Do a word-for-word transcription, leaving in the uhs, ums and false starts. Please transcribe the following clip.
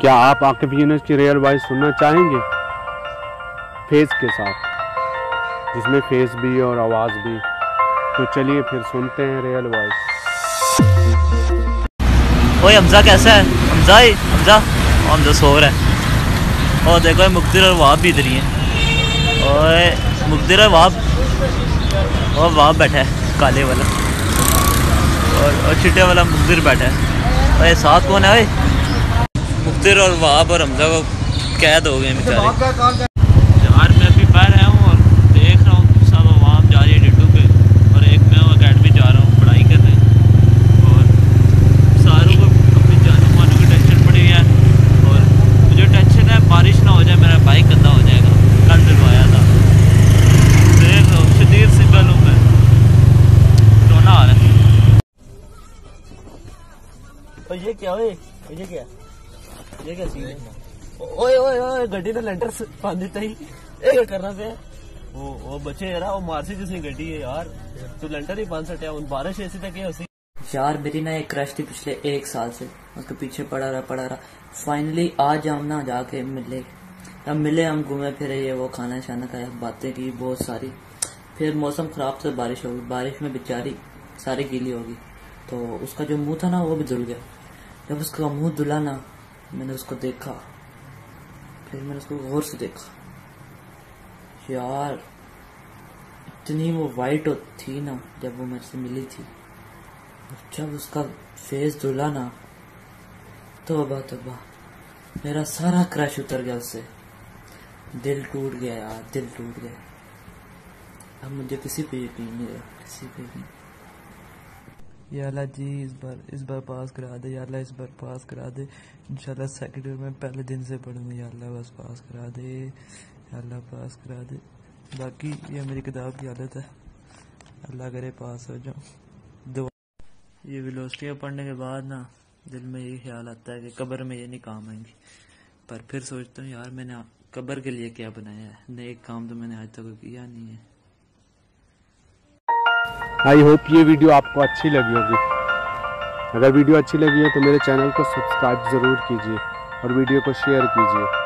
क्या आप आकिब यूनुस की रियल वॉइस सुनना चाहेंगे फेज़ के साथ, जिसमें फेज़ भी और आवाज़ भी? तो चलिए फिर सुनते हैं रियल वॉइस। ओए हमजा कैसा है? हमजा ही हमजा हमजा सो रहा है। और देखो मुकद्दर और वहाब भी इधर ही हैं। और मुकद्दर और वहाब और वहाब बैठा है काले वाला, और और चिट्टे वाला मुकद्दर बैठा है। और ये साथ कौन है? भाई मुकद्दर और वहाब और हमजा को कैद हो गए बेचारे। यार मैं अभी बाहर आया हूँ और देख रहा हूँ कि सब वहाब जा रही है डिड्डू पे, और एक मैं अकेडमी जा रहा हूँ पढ़ाई करने। और सारों को अपनी जानों मानों की टेंशन पड़ी है, और मुझे टेंशन है बारिश ना हो जाए, मेरा बाइक गंदा हो जाएगा। कल दिलवाया था, देख लो शदीद से गल हूँ मैं, रोना आ रहा है। और ये क्या है? ये क्या ये क्या सीन है? ओए ओए ओए गड्डी ने लेंटर बांध देता ही। ये करना पे वो वो बच्चे है ना, वो मारसी जिसने गड्डी है यार, तो लेंटर ही बांध सटे उन बारिश ऐसी तक है उसी। यार मेरी ना एक क्रश थी पिछले एक साल से, उसके पीछे पड़ा रहा पड़ा रहा फाइनली आज हम ना जाके मिले। हम मिले, हम घूमे फिरे, ये वो खाना शाना खाया, बातें की बहुत सारी। फिर मौसम खराब से बारिश होगी, बारिश में बेचारी सारी गीली होगी, तो उसका जो मुँह था ना वो भी धुल गया। जब उसका मुँह धुला ना, मैंने उसको देखा, फिर मैंने उसको गौर से देखा। यार इतनी वो वाइट थी ना जब वो मेरे से मिली थी, जब उसका फेस धुला ना, तौबा तौबा, मेरा सारा क्रश उतर गया उससे। दिल टूट गया यार, दिल टूट गया। अब मुझे किसी पे यकीन नहीं रहा, किसी पे भी। या अल्लाह जी इस बार इस बार पास करा दे, या अल्लाह इस बार पास करा दे। इंशाल्लाह सेकंड ईयर में पहले दिन से पढ़ूंगी। या अल्लाह बस पास करा दे, या अल्लाह पास करा दे। बाकी ये मेरी किताब की हालत है, अल्लाह करे पास हो जाऊँ। दो ये वेलोसिटियाँ पढ़ने के बाद ना दिल में ये ख्याल आता है कि कब्र में ये नहीं काम आएंगी, पर फिर सोचता हूँ यार मैंने कब्र के लिए क्या बनाया है? नेक काम तो मैंने आज तक किया नहीं है। आई होप ये वीडियो आपको अच्छी लगी होगी। अगर वीडियो अच्छी लगी हो तो मेरे चैनल को सब्सक्राइब ज़रूर कीजिए और वीडियो को शेयर कीजिए।